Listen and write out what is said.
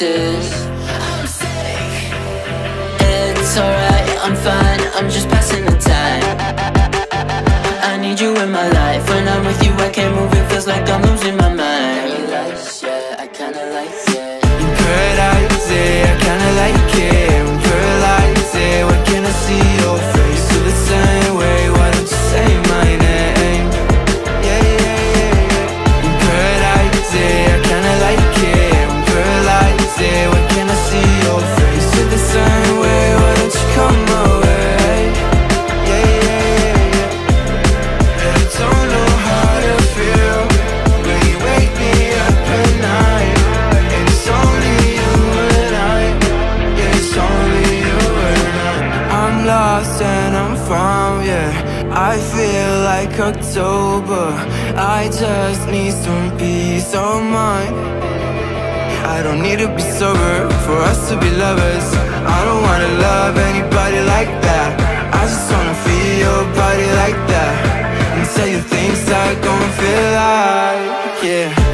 places. I'm sick. It's alright, I'm fine, I'm just passing the time. I need you in my life. When I'm with you I can't move, it feels like I'm losing my mind. You like, yeah, I kinda like it. I'm paralyzed, I kinda like it. I'm paralyzed, why can't I see your face? You're the same way, why don't you say my name? Yeah, yeah, yeah, yeah. I'm paralyzed, I kinda like it. I'm paralyzed, why can't I see your face? You're the same way, why don't you come away? Yeah, yeah, yeah, yeah. I don't know how to feel when you wake me up at night. And it's only you and I. Yeah, it's only you and I. I'm lost and I'm found, yeah. I feel like October. I just need some peace of mind. I don't need to be sober for us to be lovers. I don't wanna love anybody like that. I just wanna feel your body like that, and tell you things I don't feel like, yeah.